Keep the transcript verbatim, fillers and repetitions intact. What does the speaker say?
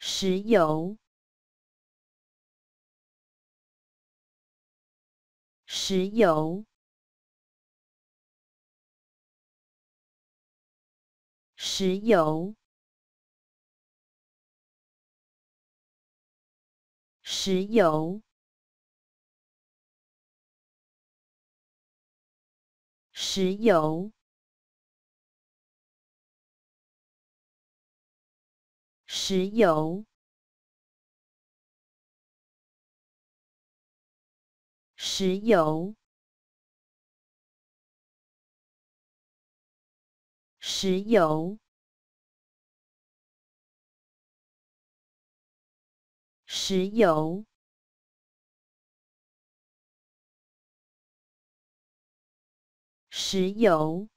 石油，石油，石油，石油，石油。 石油，石油，石油，石油，石油。